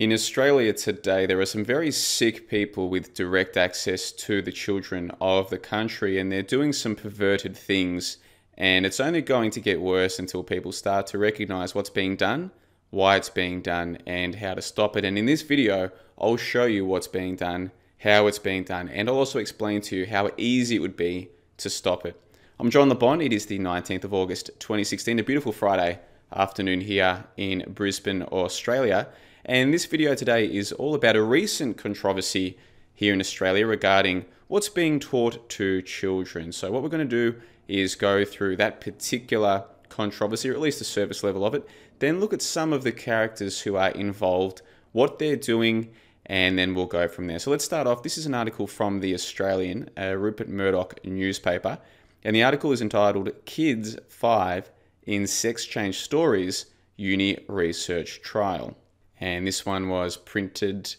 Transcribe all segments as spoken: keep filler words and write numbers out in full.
In Australia today, there are some very sick people with direct access to the children of the country, and they're doing some perverted things. And it's only going to get worse until people start to recognize what's being done, why it's being done, and how to stop it. And in this video, I'll show you what's being done, how it's being done, and I'll also explain to you how easy it would be to stop it. I'm John LeBond. It is the nineteenth of August twenty sixteen, a beautiful Friday afternoon here in Brisbane, Australia. And this video today is all about a recent controversy here in Australia regarding what's being taught to children. So what we're going to do is go through that particular controversy, or at least the surface level of it, then look at some of the characters who are involved, what they're doing, and then we'll go from there. So let's start off. This is an article from The Australian, a Rupert Murdoch newspaper, and the article is entitled Kids five in Sex Change Stories, Uni Research Trial. And this one was printed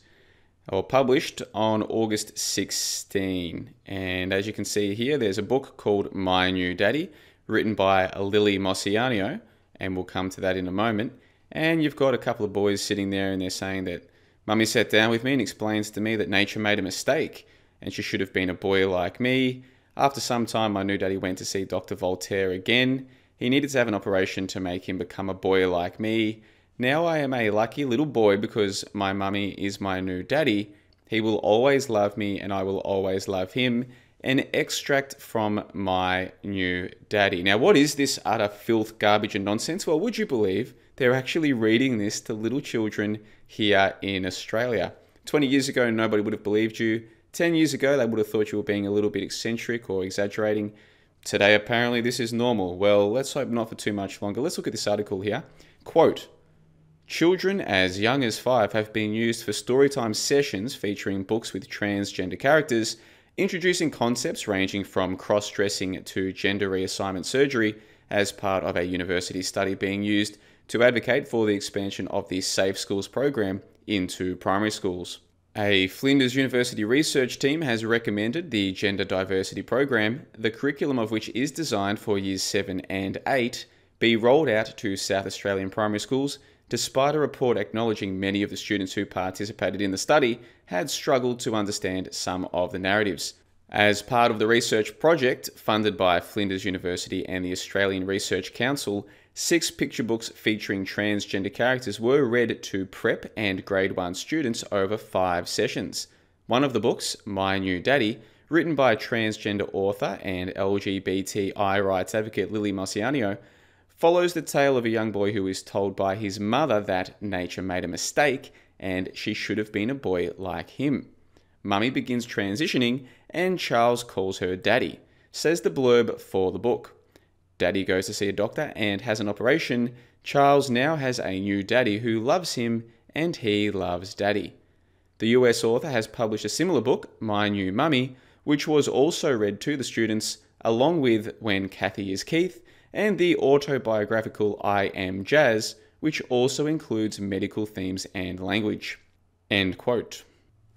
or published on August sixteenth. And as you can see here, there's a book called My New Daddy, written by Lily Mossiano, and we'll come to that in a moment. And you've got a couple of boys sitting there and they're saying that Mummy sat down with me and explains to me that nature made a mistake and she should have been a boy like me. After some time, my new daddy went to see Doctor Voltaire again. He needed to have an operation to make him become a boy like me. Now I am a lucky little boy because my mummy is my new daddy. He will always love me and I will always love him. An extract from My New Daddy. Now, what is this utter filth, garbage and nonsense? Well, would you believe they're actually reading this to little children here in Australia? twenty years ago, nobody would have believed you. ten years ago, they would have thought you were being a little bit eccentric or exaggerating. Today, apparently, this is normal. Well, let's hope not for too much longer. Let's look at this article here. Quote, children as young as five have been used for storytime sessions featuring books with transgender characters, introducing concepts ranging from cross-dressing to gender reassignment surgery as part of a university study being used to advocate for the expansion of the Safe Schools program into primary schools. A Flinders University research team has recommended the Gender Diversity Program, the curriculum of which is designed for years seven and eight, be rolled out to South Australian primary schools, despite a report acknowledging many of the students who participated in the study had struggled to understand some of the narratives. As part of the research project, funded by Flinders University and the Australian Research Council, six picture books featuring transgender characters were read to prep and grade one students over five sessions. One of the books, My New Daddy, written by transgender author and L G B T I rights advocate Lily Mossiano, follows the tale of a young boy who is told by his mother that nature made a mistake and she should have been a boy like him. Mummy begins transitioning and Charles calls her Daddy, says the blurb for the book. Daddy goes to see a doctor and has an operation. Charles now has a new daddy who loves him and he loves Daddy. The U S author has published a similar book, My New Mummy, which was also read to the students, along with When Kathy is Keith, and the autobiographical I Am Jazz, which also includes medical themes and language. End quote.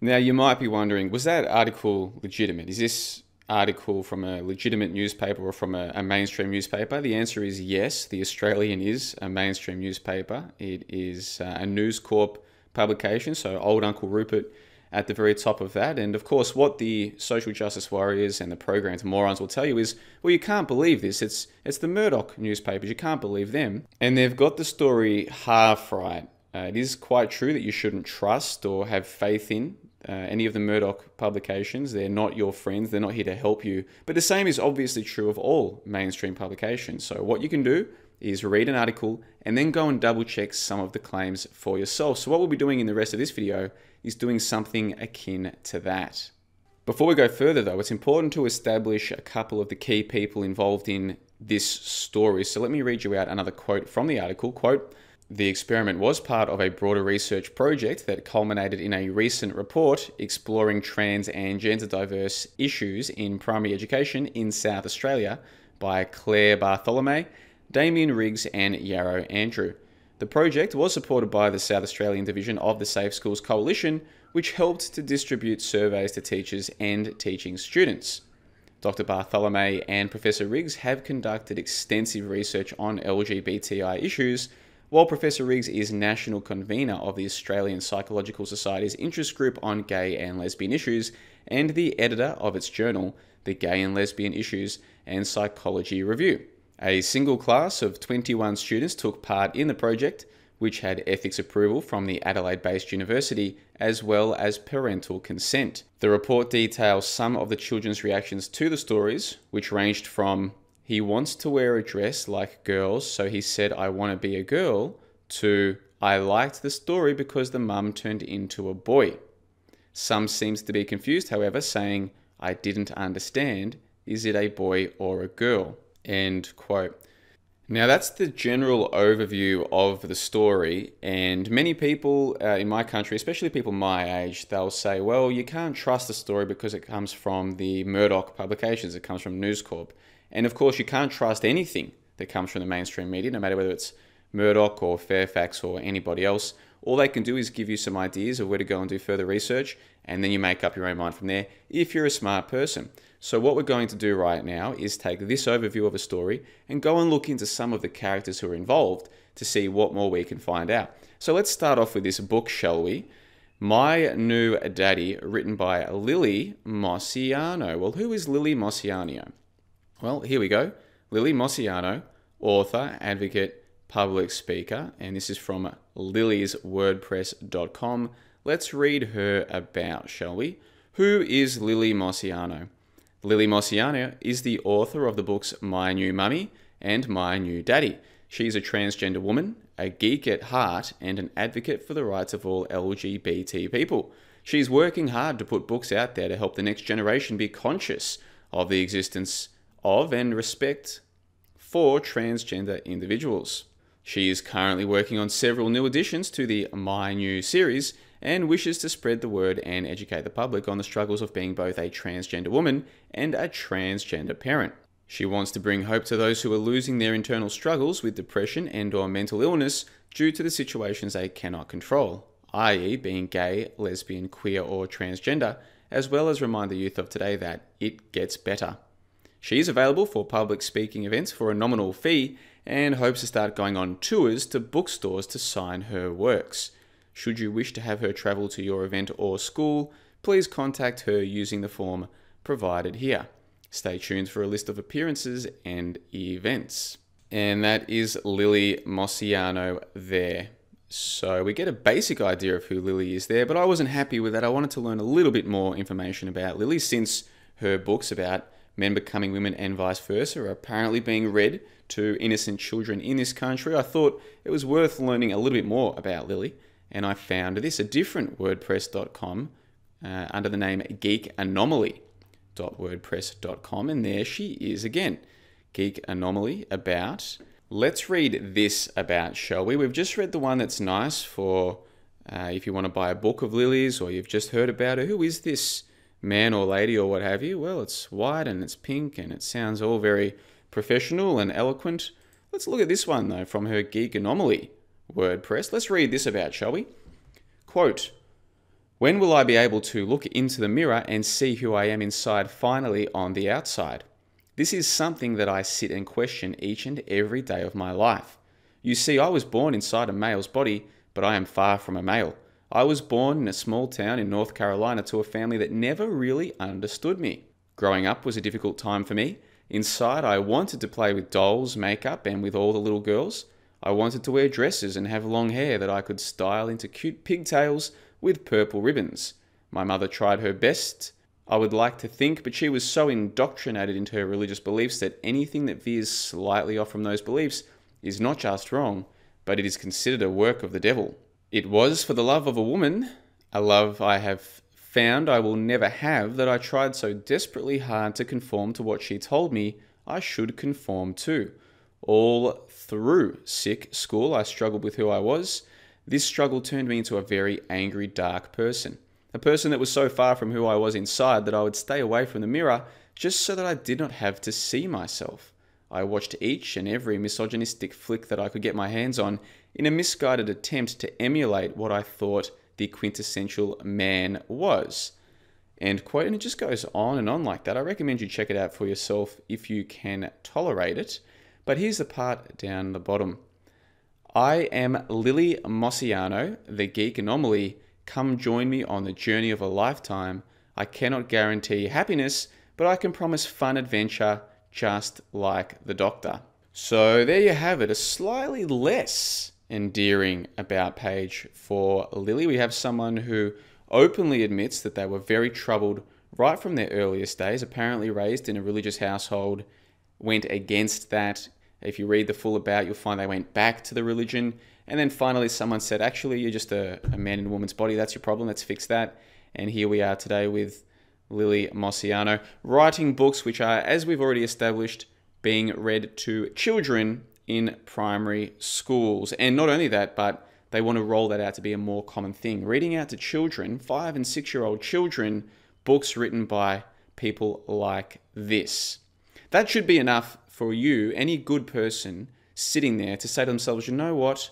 Now you might be wondering, was that article legitimate? Is this article from a legitimate newspaper or from a, a mainstream newspaper? The answer is yes. The Australian is a mainstream newspaper. It is a News Corp publication, so old Uncle Rupert at the very top of that. And of course, what the social justice warriors and the program's morons will tell you is, well, you can't believe this. It's it's the Murdoch newspapers. You can't believe them. And they've got the story half right. Uh, it is quite true that you shouldn't trust or have faith in uh, any of the Murdoch publications. They're not your friends. They're not here to help you. But the same is obviously true of all mainstream publications. So what you can do is read an article and then go and double check some of the claims for yourself. So what we'll be doing in the rest of this video is doing something akin to that. Before we go further though, it's important to establish a couple of the key people involved in this story. So let me read you out another quote from the article. Quote, the experiment was part of a broader research project that culminated in a recent report exploring trans and gender diverse issues in primary education in South Australia by Claire Bartholomew, Damien Riggs and Yarrow Andrew. The project was supported by the South Australian division of the Safe Schools Coalition, which helped to distribute surveys to teachers and teaching students. Doctor Bartholomew and Professor Riggs have conducted extensive research on L G B T I issues, while Professor Riggs is National Convener of the Australian Psychological Society's interest group on gay and lesbian issues, and the editor of its journal, The Gay and Lesbian Issues and Psychology Review. A single class of twenty-one students took part in the project, which had ethics approval from the Adelaide-based university, as well as parental consent. The report details some of the children's reactions to the stories, which ranged from, "He wants to wear a dress like girls, so he said, I want to be a girl," to, "I liked the story because the mum turned into a boy." Some seems to be confused, however, saying, "I didn't understand, is it a boy or a girl?" End quote. Now that's the general overview of the story, and many people uh, in my country, especially people my age, they'll say, well, you can't trust the story because it comes from the Murdoch publications, it comes from News Corp. And of course you can't trust anything that comes from the mainstream media, no matter whether it's Murdoch or Fairfax or anybody else. All they can do is give you some ideas of where to go and do further research, and then you make up your own mind from there if you're a smart person. So what we're going to do right now is take this overview of a story and go and look into some of the characters who are involved to see what more we can find out. So let's start off with this book, shall we? My New Daddy, written by Lily Mossiano. Well, who is Lily Mossiano? Well, here we go. Lily Mossiano, author, advocate, public speaker, and this is from Lily's WordPress dot com. Let's read her about, shall we? Who is Lily Mossiano? Lily Mossiano is the author of the books My New Mummy and My New Daddy. She's a transgender woman, a geek at heart, and an advocate for the rights of all L G B T people. She's working hard to put books out there to help the next generation be conscious of the existence of and respect for transgender individuals. She is currently working on several new additions to the My New series and wishes to spread the word and educate the public on the struggles of being both a transgender woman and a transgender parent. She wants to bring hope to those who are losing their internal struggles with depression and or mental illness due to the situations they cannot control, that is being gay, lesbian, queer or transgender, as well as remind the youth of today that it gets better. She is available for public speaking events for a nominal fee and hopes to start going on tours to bookstores to sign her works. Should you wish to have her travel to your event or school, please contact her using the form provided here. Stay tuned for a list of appearances and events. And that is Lily Mossiano there. So we get a basic idea of who Lily is there, but I wasn't happy with that. I wanted to learn a little bit more information about Lily, since her books about men becoming women and vice versa are apparently being read to innocent children in this country. I thought it was worth learning a little bit more about Lily, and I found this, a different WordPress dot com uh, under the name geek anomaly dot wordpress dot com, and there she is again. Geek Anomaly about. Let's read this about, shall we? We've just read the one that's nice for uh, if you want to buy a book of Lily's or you've just heard about her. Who is this man or lady or what have you? Well, it's white and it's pink and it sounds all very professional and eloquent. Let's look at this one though, from her Geek Anomaly WordPress. Let's read this about, shall we? Quote, "When will I be able to look into the mirror and see who I am inside, finally on the outside? This is something that I sit and question each and every day of my life. You see, I was born inside a male's body, but I am far from a male. I was born in a small town in North Carolina to a family that never really understood me. Growing up was a difficult time for me. Inside, I wanted to play with dolls, makeup, and with all the little girls. I wanted to wear dresses and have long hair that I could style into cute pigtails with purple ribbons. My mother tried her best, I would like to think, but she was so indoctrinated into her religious beliefs that anything that veers slightly off from those beliefs is not just wrong, but it is considered a work of the devil. It was for the love of a woman, a love I have found I will never have, that I tried so desperately hard to conform to what she told me I should conform to. All through sick school, I struggled with who I was. This struggle turned me into a very angry, dark person. A person that was so far from who I was inside that I would stay away from the mirror just so that I did not have to see myself. I watched each and every misogynistic flick that I could get my hands on in a misguided attempt to emulate what I thought the quintessential man was." End quote. And it just goes on and on like that. I recommend you check it out for yourself if you can tolerate it. But here's the part down the bottom. I am Lily Mossiano, the Geek Anomaly. Come join me on the journey of a lifetime. I cannot guarantee happiness, but I can promise fun adventure just like the Doctor. So there you have it, a slightly less endearing about page for Lily. We have someone who openly admits that they were very troubled right from their earliest days, apparently raised in a religious household, went against that. If you read the full about, you'll find they went back to the religion. And then finally someone said, actually, you're just a, a man in a woman's body. That's your problem. Let's fix that. And here we are today with Lily Mossiano writing books which are, as we've already established, being read to children in primary schools. And not only that, but they want to roll that out to be a more common thing. Reading out to children, five and six-year-old children, books written by people like this. That should be enough for you, any good person sitting there, to say to themselves, you know what?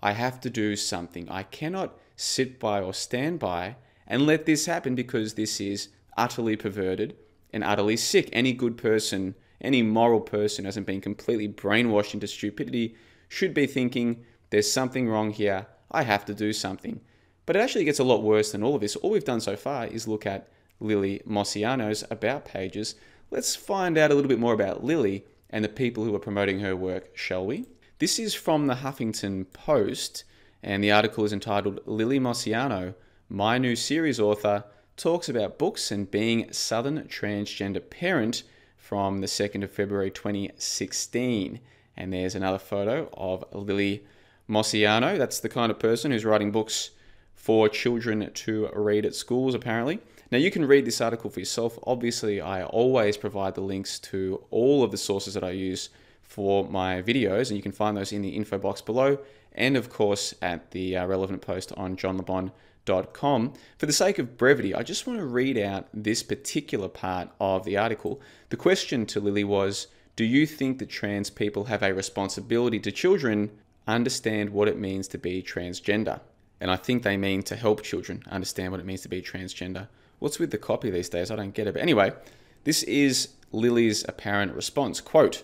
I have to do something. I cannot sit by or stand by and let this happen, because this is utterly perverted and utterly sick. Any good person, any moral person, hasn't been completely brainwashed into stupidity, should be thinking, there's something wrong here. I have to do something. But it actually gets a lot worse than all of this. All we've done so far is look at Lily Mossiano's about pages. Let's find out a little bit more about Lily and the people who are promoting her work, shall we? This is from the Huffington Post, and the article is entitled, Lily Mossiano, My New Series Author, Talks About Books and Being Southern Transgender Parent, from the second of February twenty sixteen. And there's another photo of Lily Mossiano. That's the kind of person who's writing books for children to read at schools, apparently. Now, you can read this article for yourself. Obviously, I always provide the links to all of the sources that I use for my videos, and you can find those in the info box below, and of course, at the uh, relevant post on john le bon dot com. For the sake of brevity, I just want to read out this particular part of the article. The question to Lily was, do you think that trans people have a responsibility to children understand what it means to be transgender? And I think they mean to help children understand what it means to be transgender. What's with the copy these days? I don't get it. But anyway, this is Lily's apparent response. Quote,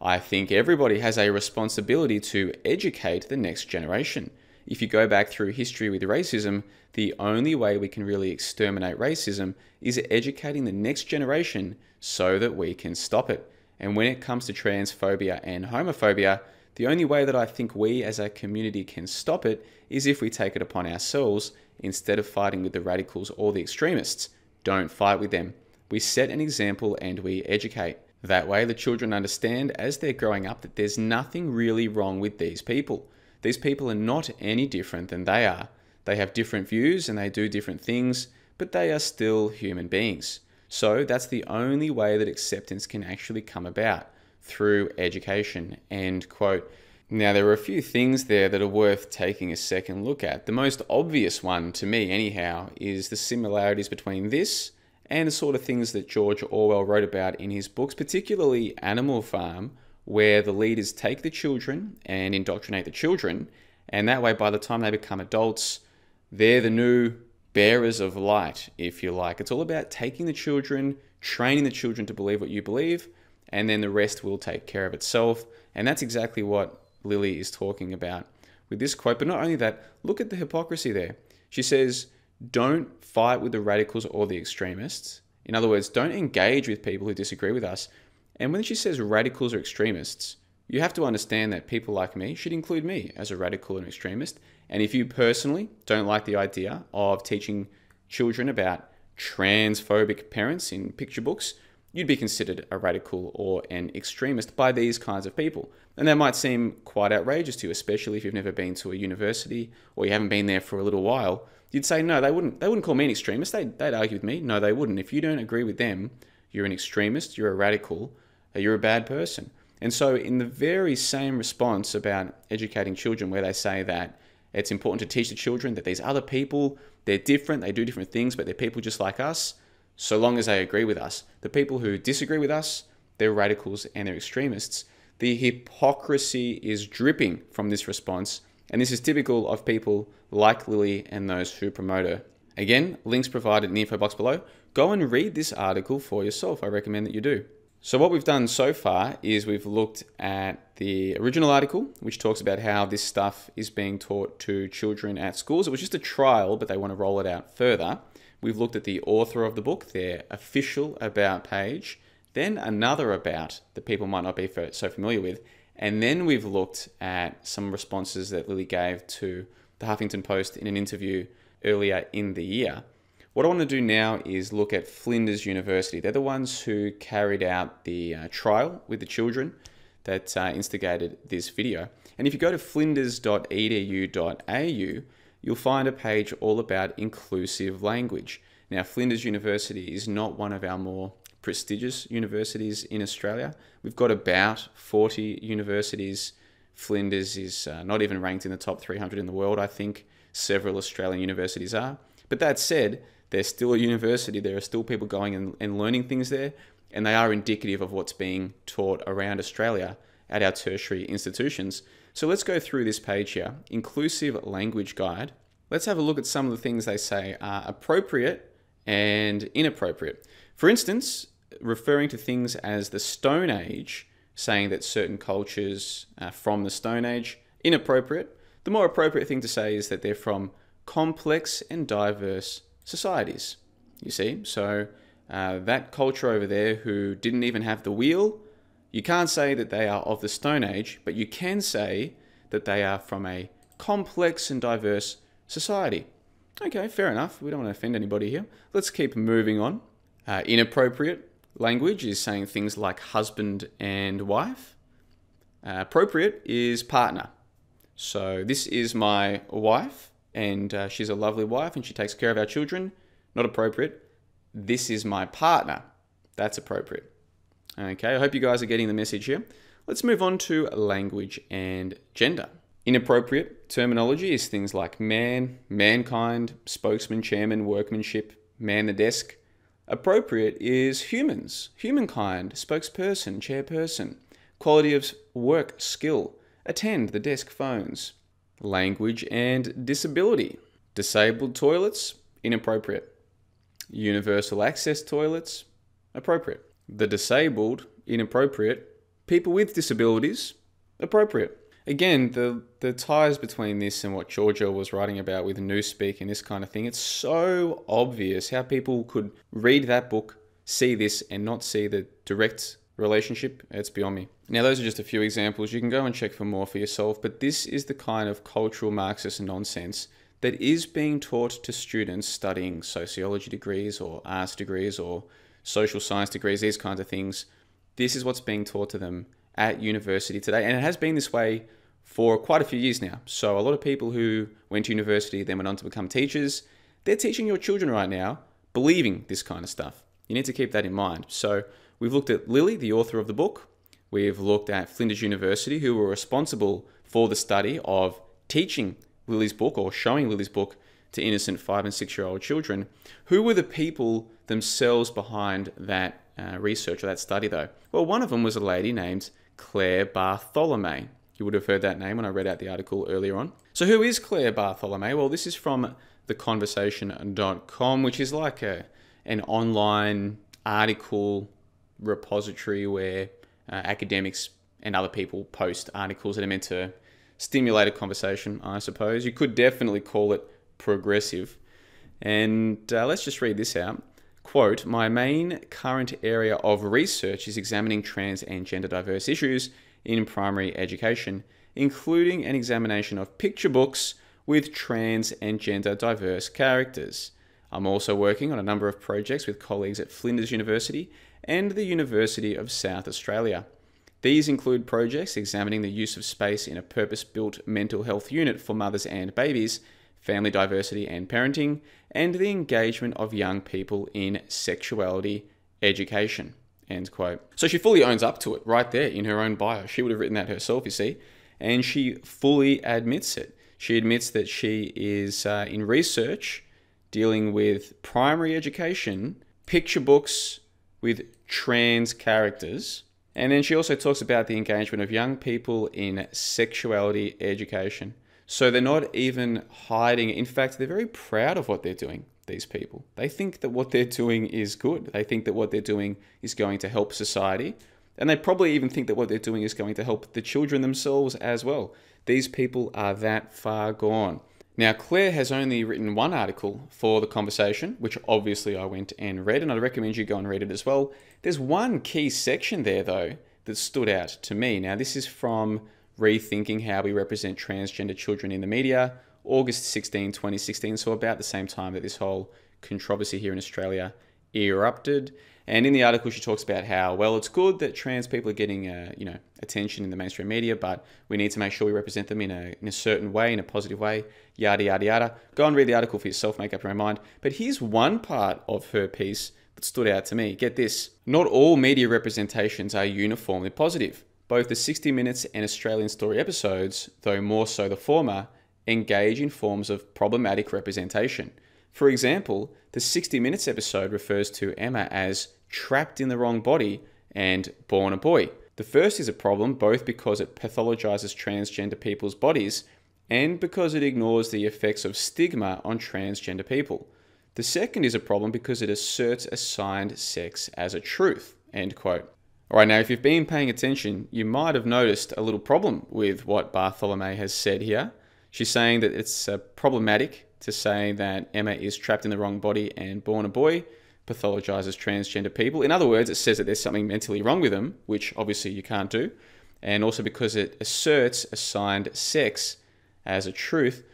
I think everybody has a responsibility to educate the next generation. If you go back through history with racism, the only way we can really exterminate racism is educating the next generation so that we can stop it. And when it comes to transphobia and homophobia, the only way that I think we as a community can stop it is if we take it upon ourselves instead of fighting with the radicals or the extremists. Don't fight with them. We set an example and we educate. That way the children understand as they're growing up that there's nothing really wrong with these people. These people are not any different than they are. They have different views and they do different things, but they are still human beings. So that's the only way that acceptance can actually come about, through education, end quote. Now, there are a few things there that are worth taking a second look at. The most obvious one, to me anyhow, is the similarities between this and the sort of things that George Orwell wrote about in his books, particularly Animal Farm, where the leaders take the children and indoctrinate the children, and that way by the time they become adults, they're the new bearers of light, if you like. It's all about taking the children, training the children to believe what you believe, and then the rest will take care of itself. And that's exactly what Lily is talking about with this quote. But not only that, look at the hypocrisy there. She says, don't fight with the radicals or the extremists. In other words, don't engage with people who disagree with us. And when she says radicals or extremists, you have to understand that people like me should include me as a radical and extremist. And if you personally don't like the idea of teaching children about transphobic parents in picture books, you'd be considered a radical or an extremist by these kinds of people. And that might seem quite outrageous to you, especially if you've never been to a university or you haven't been there for a little while. You'd say, no, they wouldn't, they wouldn't call me an extremist. They'd, they'd argue with me. No, they wouldn't. If you don't agree with them, you're an extremist, you're a radical, you're a bad person. And so in the very same response about educating children, where they say that it's important to teach the children that these other people, they're different, they do different things, but they're people just like us, so long as they agree with us. The people who disagree with us, they're radicals and they're extremists. The hypocrisy is dripping from this response, and this is typical of people like Lily and those who promote her. Again, links provided in the info box below. Go and read this article for yourself. I recommend that you do. So what we've done so far is we've looked at the original article, which talks about how this stuff is being taught to children at schools. It was just a trial, but they want to roll it out further. We've looked at the author of the book, their official about page, then another about that people might not be so familiar with. And then we've looked at some responses that Lily gave to the Huffington Post in an interview earlier in the year. What I want to do now is look at Flinders University. They're the ones who carried out the uh, trial with the children that uh, instigated this video. And if you go to flinders dot e d u dot a u, you'll find a page all about inclusive language. Now, Flinders University is not one of our more prestigious universities in Australia. We've got about forty universities. Flinders is uh, not even ranked in the top three hundred in the world, I think. Several Australian universities are. But that said, there's still a university. There are still people going and, and learning things there, and they are indicative of what's being taught around Australia at our tertiary institutions. So let's go through this page here, Inclusive Language Guide. Let's have a look at some of the things they say are appropriate and inappropriate. For instance, referring to things as the Stone Age, saying that certain cultures are from the Stone Age, inappropriate. The more appropriate thing to say is that they're from complex and diverse societies, you see? So uh, that culture over there who didn't even have the wheel, you can't say that they are of the Stone Age, but you can say that they are from a complex and diverse society. Okay, fair enough. We don't want to offend anybody here. Let's keep moving on. Uh, inappropriate language is saying things like husband and wife. Uh, appropriate is partner. So this is my wife, and uh, she's a lovely wife, and she takes care of our children. Not appropriate. This is my partner. That's appropriate. Okay, I hope you guys are getting the message here. Let's move on to language and gender. Inappropriate terminology is things like man, mankind, spokesman, chairman, workmanship, man the desk. Appropriate is humans, humankind, spokesperson, chairperson, quality of work, skill, attend, the desk, phones. Language and disability. Disabled toilets, inappropriate. Universal access toilets, appropriate. The disabled, inappropriate. People with disabilities, appropriate. Again, the, the ties between this and what Giorgio was writing about with Newspeak and this kind of thing, it's so obvious how people could read that book, see this, and not see the direct relationship. It's beyond me. Now, those are just a few examples. You can go and check for more for yourself, but this is the kind of cultural Marxist nonsense that is being taught to students studying sociology degrees or arts degrees or social science degrees, these kinds of things. This is what's being taught to them at university today, and it has been this way for quite a few years now. So a lot of people who went to university then went on to become teachers. They're teaching your children right now believing this kind of stuff. You need to keep that in mind. So we've looked at Lily, the author of the book. We've looked at Flinders University, who were responsible for the study of teaching Lily's book or showing Lily's book to innocent five and six-year-old children. Who were the people themselves behind that uh, research or that study, though? Well, one of them was a lady named Claire Bartholomew. You would have heard that name when I read out the article earlier on. So who is Claire Bartholomew? Well, this is from the conversation dot com, which is like a, an online article repository where uh, academics and other people post articles that are meant to stimulate a conversation, I suppose. You could definitely call it progressive. And uh, let's just read this out. Quote, "My main current area of research is examining trans and gender diverse issues in primary education, including an examination of picture books with trans and gender diverse characters. I'm also working on a number of projects with colleagues at Flinders University and the University of South Australia. These include projects examining the use of space in a purpose-built mental health unit for mothers and babies, family diversity and parenting, and the engagement of young people in sexuality education." End quote. So she fully owns up to it right there in her own bio. She would have written that herself, you see, and she fully admits it. She admits that she is uh, in research dealing with primary education, picture books with trans characters. And then she also talks about the engagement of young people in sexuality education. So they're not even hiding. In fact, they're very proud of what they're doing, these people. They think that what they're doing is good. They think that what they're doing is going to help society. And they probably even think that what they're doing is going to help the children themselves as well. These people are that far gone. Now, Claire has only written one article for The Conversation, which obviously I went and read, and I'd recommend you go and read it as well. There's one key section there, though, that stood out to me. Now, this is from Rethinking How We Represent Transgender Children in the Media, August sixteenth, twenty sixteen, so about the same time that this whole controversy here in Australia erupted. And in the article, she talks about how, well, it's good that trans people are getting, uh, you know, attention in the mainstream media, but we need to make sure we represent them in a, in a certain way, in a positive way, yada, yada, yada. Go and read the article for yourself, make up your own mind. But here's one part of her piece that stood out to me. Get this. Not all media representations are uniformly positive. Both the sixty minutes and Australian Story episodes, though more so the former, engage in forms of problematic representation. For example, the sixty minutes episode refers to Emma as trapped in the wrong body and born a boy. The first is a problem both because it pathologizes transgender people's bodies and because it ignores the effects of stigma on transgender people. The second is a problem because it asserts assigned sex as a truth, end quote. All right, now if you've been paying attention, you might have noticed a little problem with what Bartholomew has said here. She's saying that it's uh, problematic to say that Emma is trapped in the wrong body and born a boy, pathologizes transgender people. In other words, it says that there's something mentally wrong with them, which obviously you can't do. And also because it asserts assigned sex as a truth.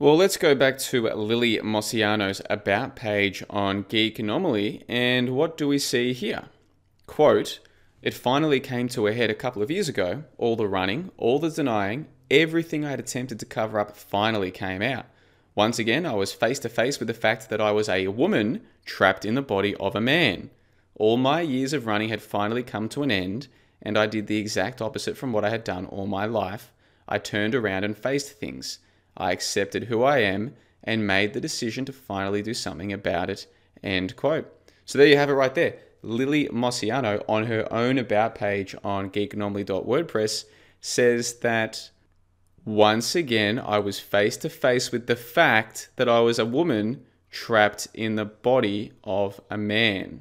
Well, let's go back to Lily Mossiano's About page on Geek Anomaly. And what do we see here? Quote, "It finally came to a head a couple of years ago. All the running, all the denying, everything I had attempted to cover up finally came out. Once again, I was face to face with the fact that I was a woman trapped in the body of a man. All my years of running had finally come to an end, and I did the exact opposite from what I had done all my life. I turned around and faced things. I accepted who I am and made the decision to finally do something about it." End quote. So there you have it right there. Lily Mossiano on her own About page on geek anomaly dot wordpress says that, "Once again, I was face to face with the fact that I was a woman trapped in the body of a man.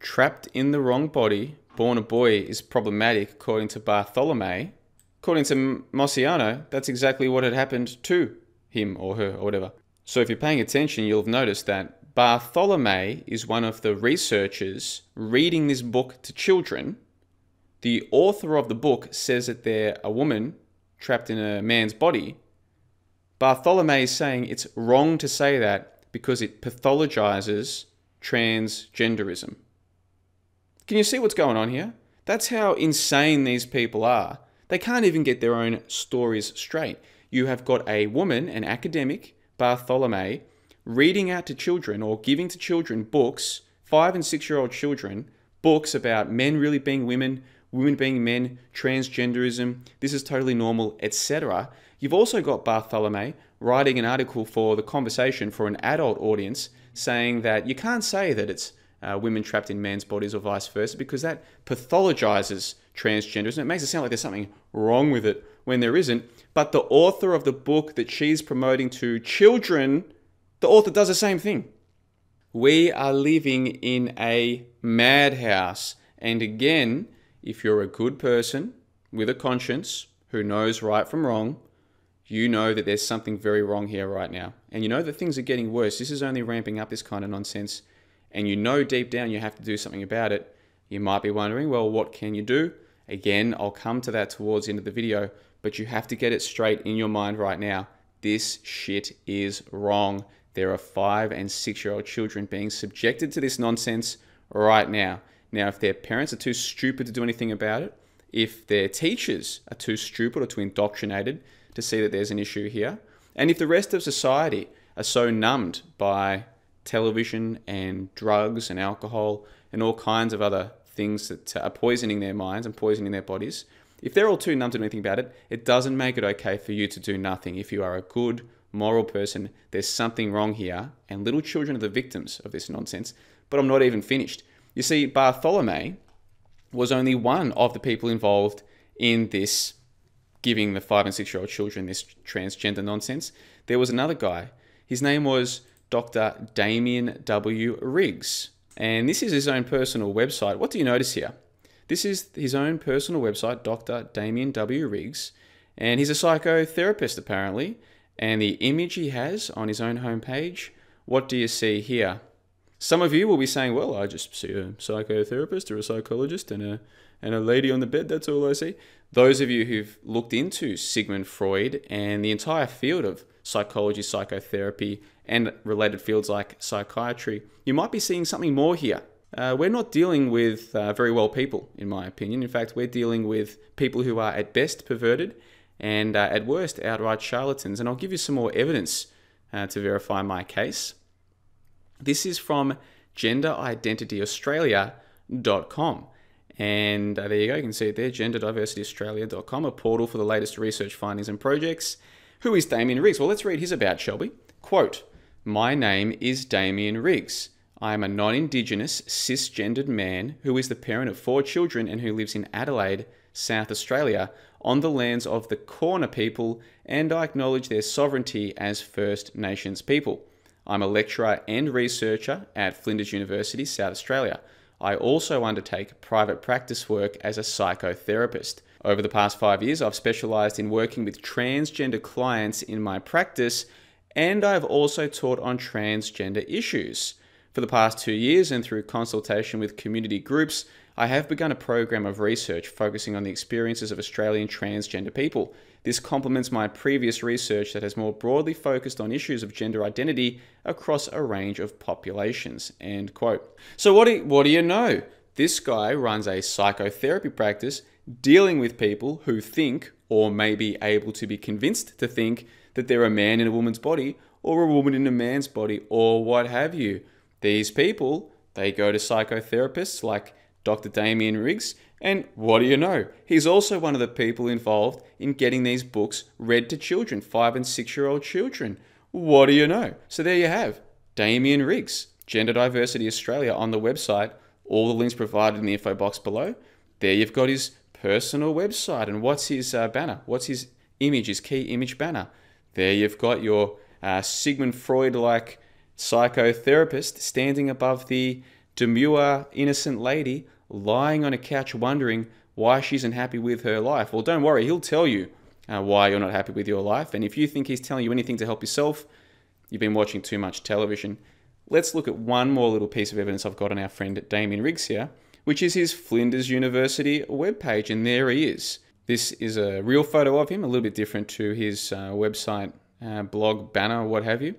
Trapped in the wrong body, born a boy is problematic according to Bartholomew." According to Mossiano, that's exactly what had happened to him or her or whatever. So if you're paying attention, you'll have noticed that Bartholomew is one of the researchers reading this book to children. The author of the book says that they're a woman trapped in a man's body. Bartholomew is saying it's wrong to say that because it pathologizes transgenderism. Can you see what's going on here? That's how insane these people are. They can't even get their own stories straight. You have got a woman, an academic, Bartholomew, reading out to children or giving to children books, five and six-year-old children, books about men really being women, women being men, transgenderism, this is totally normal, et cetera. You've also got Bartholomew writing an article for The Conversation for an adult audience saying that you can't say that it's uh, women trapped in men's bodies or vice versa because that pathologizes transgenderism. It makes it sound like there's something wrong with it when there isn't. But the author of the book that she's promoting to children, the author does the same thing. We are living in a madhouse. And again, if you're a good person with a conscience who knows right from wrong, you know that there's something very wrong here right now. And you know that things are getting worse. This is only ramping up, this kind of nonsense. And you know deep down you have to do something about it. You might be wondering, well, what can you do? Again, I'll come to that towards the end of the video, but you have to get it straight in your mind right now. This shit is wrong. There are five and six-year-old children being subjected to this nonsense right now. Now, if their parents are too stupid to do anything about it, if their teachers are too stupid or too indoctrinated to see that there's an issue here, and if the rest of society are so numbed by television and drugs and alcohol and all kinds of other things that are poisoning their minds and poisoning their bodies, if they're all too numbed to do anything about it, it doesn't make it okay for you to do nothing. If you are a good, moral person, there's something wrong here, and little children are the victims of this nonsense. But I'm not even finished. You see, Bartholomew was only one of the people involved in this giving the five and six year old children this transgender nonsense. There was another guy. His name was Doctor Damien W. Riggs. And this is his own personal website. What do you notice here? This is his own personal website, Doctor Damien W. Riggs. And he's a psychotherapist, apparently. And the image he has on his own homepage, what do you see here? Some of you will be saying, well, I just see a psychotherapist or a psychologist and a, and a lady on the bed, that's all I see. Those of you who've looked into Sigmund Freud and the entire field of psychology, psychotherapy, and related fields like psychiatry, you might be seeing something more here. Uh, we're not dealing with uh, very well people, in my opinion. In fact, we're dealing with people who are at best perverted and uh, at worst outright charlatans. And I'll give you some more evidence uh, to verify my case. This is from gender identity australia dot com. And uh, there you go, you can see it there, gender diversity australia dot com, a portal for the latest research findings and projects. Who is Damien Riggs? Well, let's read his about, shall we? Quote, "My name is Damien Riggs. I am a non-Indigenous, cisgendered man who is the parent of four children and who lives in Adelaide, South Australia, on the lands of the Kaurna people, and I acknowledge their sovereignty as First Nations people. I'm a lecturer and researcher at Flinders University, South Australia. I also undertake private practice work as a psychotherapist. Over the past five years, I've specialized in working with transgender clients in my practice, and I've also taught on transgender issues. For the past two years and through consultation with community groups, I have begun a program of research focusing on the experiences of Australian transgender people. This complements my previous research that has more broadly focused on issues of gender identity across a range of populations." End quote. So what do, what do you know? This guy runs a psychotherapy practice dealing with people who think, or may be able to be convinced to think, that they're a man in a woman's body, or a woman in a man's body, or what have you. These people, they go to psychotherapists like Doctor Damien Riggs, and what do you know? He's also one of the people involved in getting these books read to children, five and six-year-old children. What do you know? So there you have Damien Riggs, Gender Diversity Australia on the website. All the links provided in the info box below. There you've got his personal website. And what's his uh, banner? What's his image, his key image banner? There you've got your uh, Sigmund Freud-like psychotherapist standing above the demure, innocent lady lying on a couch wondering why she's unhappy with her life. Well, don't worry, he'll tell you uh, why you're not happy with your life. And if you think he's telling you anything to help yourself, you've been watching too much television. Let's look at one more little piece of evidence I've got on our friend Damien Riggs here, which is his Flinders University webpage, and there he is. This is a real photo of him, a little bit different to his uh, website, uh, blog, banner, what have you.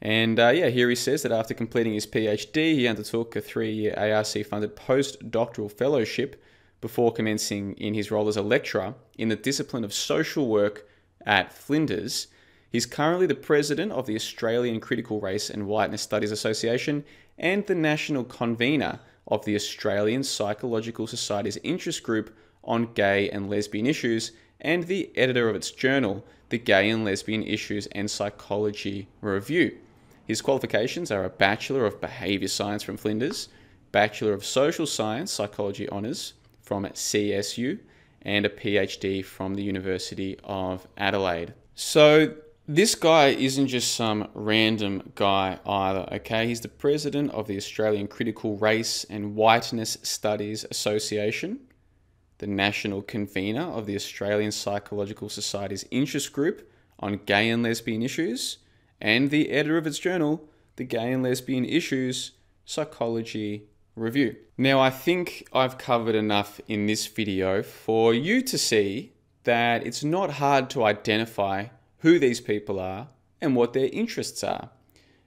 And uh, yeah, here he says that after completing his PhD, he undertook a three-year A R C-funded postdoctoral fellowship before commencing in his role as a lecturer in the discipline of social work at Flinders. He's currently the president of the Australian Critical Race and Whiteness Studies Association and the national convener of the Australian Psychological Society's interest group on gay and lesbian issues, and the editor of its journal, The Gay and Lesbian Issues and Psychology Review. His qualifications are a Bachelor of Behaviour Science from Flinders, Bachelor of Social Science, Psychology Honours from C S U, and a PhD from the University of Adelaide. So this guy isn't just some random guy either, okay? He's the president of the Australian Critical Race and Whiteness Studies Association, the national convener of the Australian Psychological Society's interest group on gay and lesbian issues, and the editor of its journal, The Gay and Lesbian Issues, Psychology Review. Now, I think I've covered enough in this video for you to see that it's not hard to identify who these people are and what their interests are.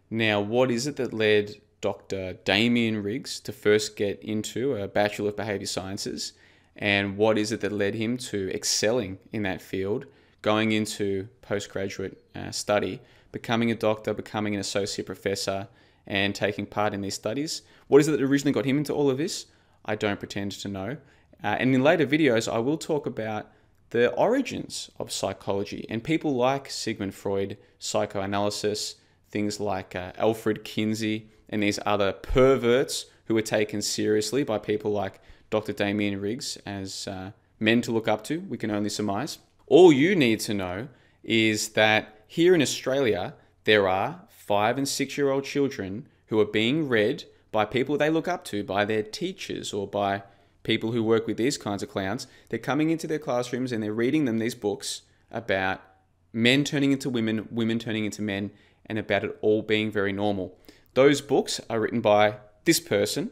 Now, what is it that led Doctor Damien Riggs to first get into a Bachelor of Behaviour Sciences? And what is it that led him to excelling in that field, going into postgraduate uh, study, becoming a doctor, becoming an associate professor, and taking part in these studies? What is it that originally got him into all of this? I don't pretend to know. Uh, and in later videos, I will talk about the origins of psychology and people like Sigmund Freud, psychoanalysis, things like uh, Alfred Kinsey, and these other perverts who were taken seriously by people like Doctor Damien Riggs as uh, men to look up to, we can only surmise. All you need to know is that here in Australia, there are five and six-year-old children who are being read by people they look up to, by their teachers or by people who work with these kinds of clowns. They're coming into their classrooms and they're reading them these books about men turning into women, women turning into men, and about it all being very normal. Those books are written by this person.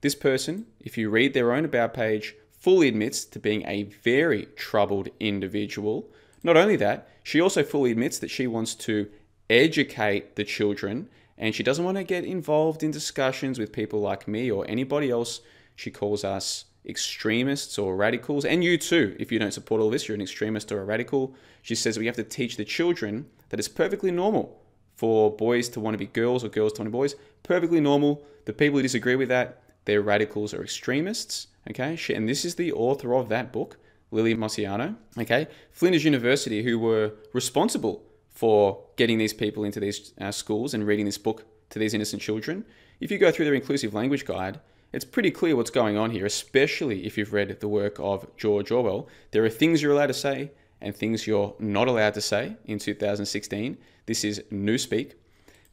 This person, if you read their own About page, fully admits to being a very troubled individual. Not only that, she also fully admits that she wants to educate the children, and she doesn't want to get involved in discussions with people like me or anybody else. She calls us extremists or radicals. And you too, if you don't support all this, you're an extremist or a radical. She says we have to teach the children that it's perfectly normal for boys to want to be girls or girls to want to be boys. Perfectly normal. The people who disagree with that, they're radicals or extremists. Okay. And this is the author of that book, Lily Mossiano. Okay. Flinders University, who were responsible for getting these people into these uh, schools and reading this book to these innocent children. If you go through their inclusive language guide, it's pretty clear what's going on here, especially if you've read the work of George Orwell. There are things you're allowed to say and things you're not allowed to say in two thousand sixteen. This is Newspeak.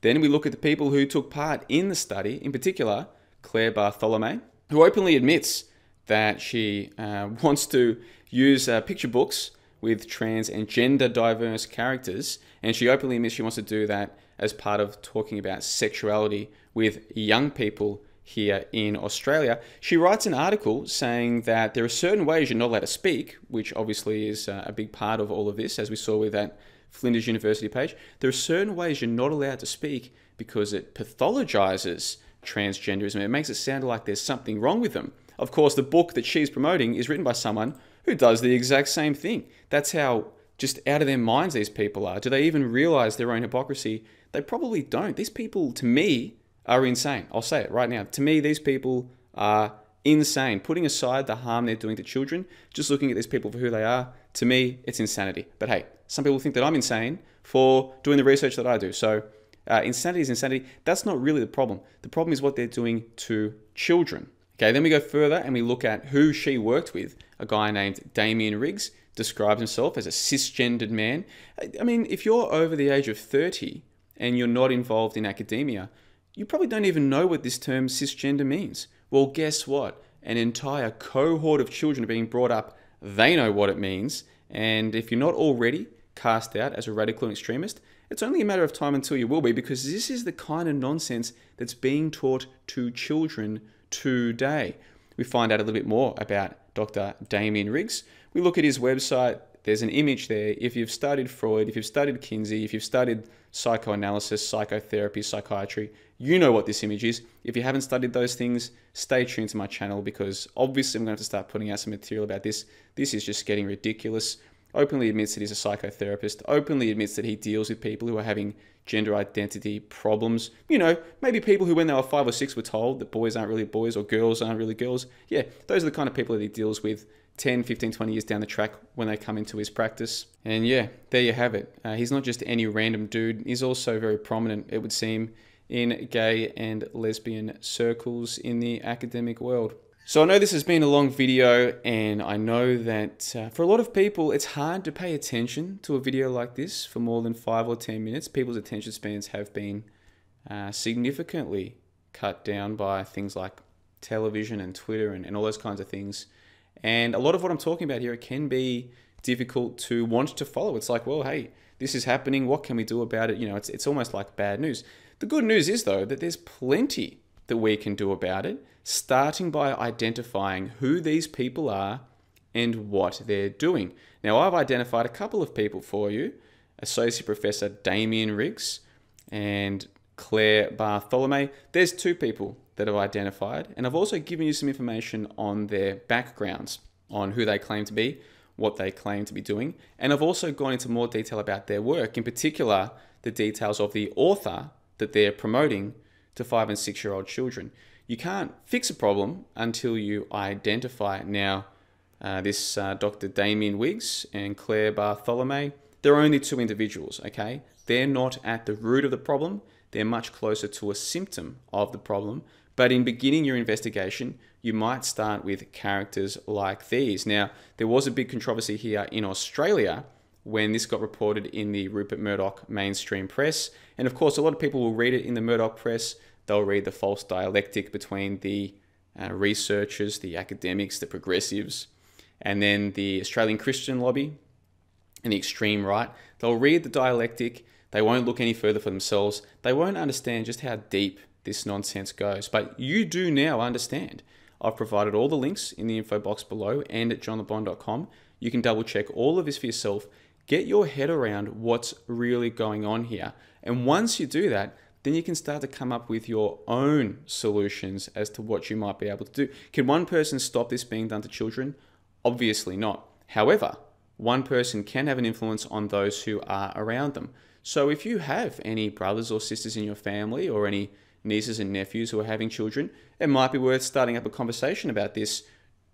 Then we look at the people who took part in the study, in particular, Claire Bartholomew, who openly admits that she uh, wants to use uh, picture books with trans and gender diverse characters. And she openly admits she wants to do that as part of talking about sexuality with young people here in Australia. She writes an article saying that there are certain ways you're not allowed to speak, which obviously is a big part of all of this, as we saw with that Flinders University page. There are certain ways you're not allowed to speak because it pathologizes transgenderism. It makes it sound like there's something wrong with them. Of course, the book that she's promoting is written by someone who does the exact same thing. That's how just out of their minds these people are. Do they even realize their own hypocrisy? They probably don't. These people, to me, are insane. I'll say it right now. To me, these people are insane. Putting aside the harm they're doing to children, just looking at these people for who they are, to me, it's insanity. But hey, some people think that I'm insane for doing the research that I do. So uh, insanity is insanity. That's not really the problem. The problem is what they're doing to children. Okay, then we go further and we look at who she worked with. A guy named Damien Riggs describes himself as a cisgendered man. I mean, if you're over the age of thirty and you're not involved in academia, you probably don't even know what this term cisgender means. Well, guess what? An entire cohort of children are being brought up. They know what it means. And if you're not already cast out as a radical and extremist, it's only a matter of time until you will be, because this is the kind of nonsense that's being taught to children today. We find out a little bit more about Doctor Damien Riggs. We look at his website. There's an image there. If you've studied Freud, if you've studied Kinsey, if you've studied psychoanalysis, psychotherapy, psychiatry, you know what this image is. If you haven't studied those things, stay tuned to my channel, because obviously I'm going to have to start putting out some material about this. This is just getting ridiculous. Openly admits that he's a psychotherapist, openly admits that he deals with people who are having gender identity problems. You know, maybe people who when they were five or six were told that boys aren't really boys or girls aren't really girls. Yeah, those are the kind of people that he deals with ten, fifteen, twenty years down the track when they come into his practice. And yeah, there you have it. Uh, he's not just any random dude. He's also very prominent, it would seem, in gay and lesbian circles in the academic world. So I know this has been a long video, and I know that uh, for a lot of people, it's hard to pay attention to a video like this for more than five or ten minutes. People's attention spans have been uh, significantly cut down by things like television and Twitter and, and all those kinds of things. And a lot of what I'm talking about here, it can be difficult to want to follow. It's like, well, hey, this is happening. What can we do about it? You know, it's, it's almost like bad news. The good news is, though, that there's plenty that we can do about it, starting by identifying who these people are and what they're doing. Now, I've identified a couple of people for you: Associate Professor Damien Riggs and Claire Bartholomew. There's two people that I've identified, and I've also given you some information on their backgrounds, on who they claim to be, what they claim to be doing, and I've also gone into more detail about their work, in particular, the details of the author that they're promoting to five and six-year-old children. You can't fix a problem until you identify it. Now, uh, this uh, Doctor Damien Riggs and Claire Bartholomew, they're only two individuals, okay? They're not at the root of the problem. They're much closer to a symptom of the problem, But in beginning your investigation, you might start with characters like these. Now, there was a big controversy here in Australia when this got reported in the Rupert Murdoch mainstream press. And of course, a lot of people will read it in the Murdoch press. They'll read the false dialectic between the uh, researchers, the academics, the progressives, and then the Australian Christian lobby and the extreme right. They'll read the dialectic. They won't look any further for themselves. They won't understand just how deep this nonsense goes. But you do now understand. I've provided all the links in the info box below and at john le bon dot com. You can double check all of this for yourself. Get your head around what's really going on here. And once you do that, then you can start to come up with your own solutions as to what you might be able to do. Can one person stop this being done to children? Obviously not. However, one person can have an influence on those who are around them. So if you have any brothers or sisters in your family or any nieces and nephews who are having children, it might be worth starting up a conversation about this.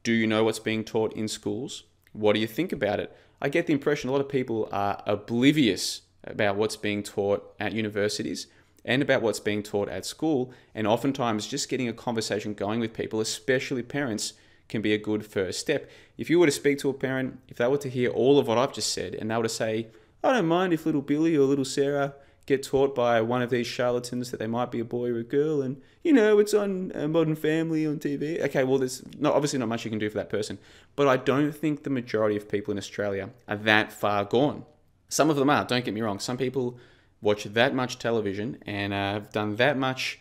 Do you know what's being taught in schools? What do you think about it? I get the impression a lot of people are oblivious about what's being taught at universities and about what's being taught at school. And oftentimes just getting a conversation going with people, especially parents, can be a good first step. If you were to speak to a parent, if they were to hear all of what I've just said and they were to say, I don't mind if little Billy or little Sarah get taught by one of these charlatans that they might be a boy or a girl, and, you know, it's on Modern Family on T V. Okay, well, there's not, obviously not much you can do for that person. But I don't think the majority of people in Australia are that far gone. Some of them are, don't get me wrong. Some people watch that much television and uh, have done that much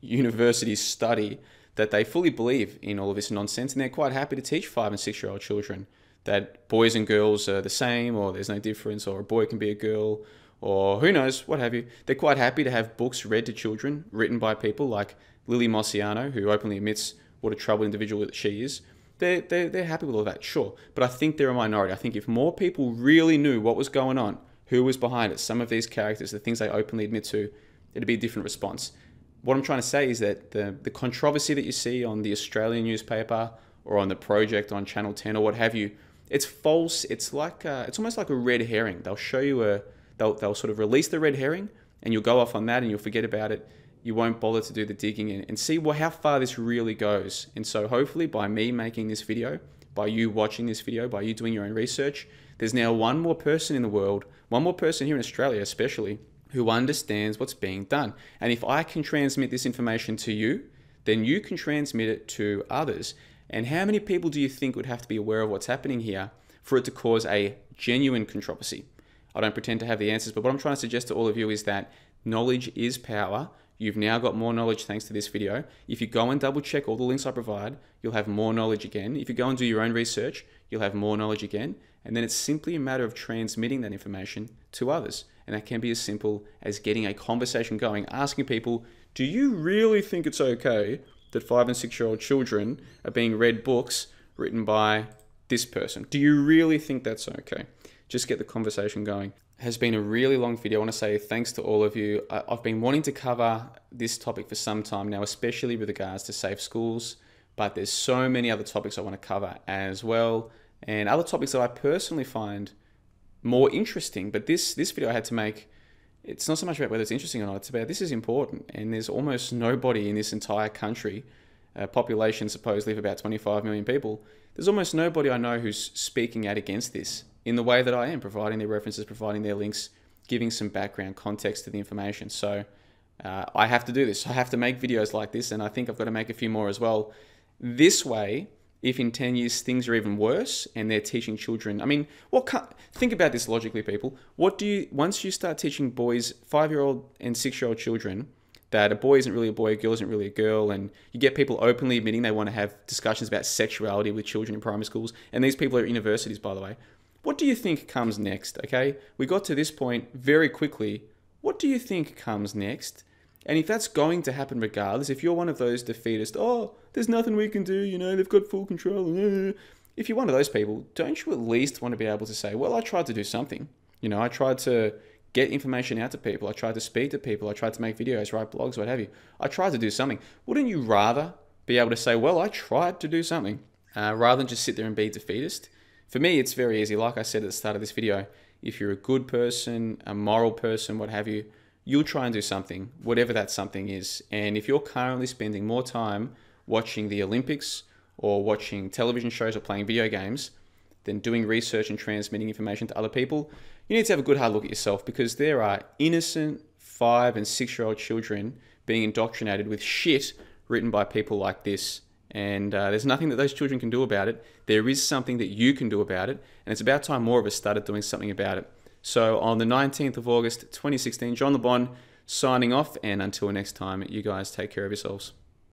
university study that they fully believe in all of this nonsense, and they're quite happy to teach five and six-year-old children that boys and girls are the same, or there's no difference, or a boy can be a girl, or who knows, what have you. They're quite happy to have books read to children, written by people like Lily Mossiano, who openly admits what a troubled individual that she is. They're, they're, they're happy with all that, sure. But I think they're a minority. I think if more people really knew what was going on, who was behind it, some of these characters, the things they openly admit to, it'd be a different response. What I'm trying to say is that the, the controversy that you see on the Australian newspaper or on The Project on Channel ten or what have you, it's false. It's like a, it's almost like a red herring. They'll show you a... They'll, they'll sort of release the red herring and you'll go off on that and you'll forget about it. You won't bother to do the digging in and see well, how far this really goes. And so hopefully by me making this video, by you watching this video, by you doing your own research, there's now one more person in the world, one more person here in Australia especially, who understands what's being done. And if I can transmit this information to you, then you can transmit it to others. And how many people do you think would have to be aware of what's happening here for it to cause a genuine controversy? I don't pretend to have the answers, but what I'm trying to suggest to all of you is that knowledge is power. You've now got more knowledge thanks to this video. If you go and double check all the links I provide, you'll have more knowledge again. If you go and do your own research, you'll have more knowledge again. And then it's simply a matter of transmitting that information to others. And that can be as simple as getting a conversation going, asking people, do you really think it's okay that five and six-year-old children are being read books written by this person? Do you really think that's okay? Just get the conversation going. It has been a really long video. I want to say thanks to all of you. I've been wanting to cover this topic for some time now, especially with regards to safe schools, but there's so many other topics I want to cover as well, and other topics that I personally find more interesting. But this, this video I had to make, it's not so much about whether it's interesting or not, it's about this is important, and there's almost nobody in this entire country, a population supposedly of about twenty-five million people, there's almost nobody I know who's speaking out against this in the way that I am, providing their references, providing their links, giving some background context to the information. So uh, I have to do this. I have to make videos like this, and I think I've got to make a few more as well. This way, if in ten years things are even worse and they're teaching children, I mean, what can't, think about this logically, people. What do you, once you start teaching boys, five-year-old and six-year-old children, that a boy isn't really a boy, a girl isn't really a girl, and you get people openly admitting they want to have discussions about sexuality with children in primary schools, and these people are at universities, by the way. What do you think comes next, okay? We got to this point very quickly. What do you think comes next? And if that's going to happen regardless, if you're one of those defeatist, oh, there's nothing we can do, you know, they've got full control. If you're one of those people, don't you at least want to be able to say, well, I tried to do something. You know, I tried to get information out to people. I tried to speak to people. I tried to make videos, write blogs, what have you. I tried to do something. Wouldn't you rather be able to say, well, I tried to do something, uh, rather than just sit there and be defeatist? For me, it's very easy. Like I said at the start of this video, if you're a good person, a moral person, what have you, you'll try and do something, whatever that something is. And if you're currently spending more time watching the Olympics or watching television shows or playing video games than doing research and transmitting information to other people, you need to have a good hard look at yourself, because there are innocent five and six year old children being indoctrinated with shit written by people like this. And uh, there's nothing that those children can do about it. There is something that you can do about it. And it's about time more of us started doing something about it. So on the nineteenth of August, twenty sixteen, John Le Bon signing off. And until next time, you guys take care of yourselves.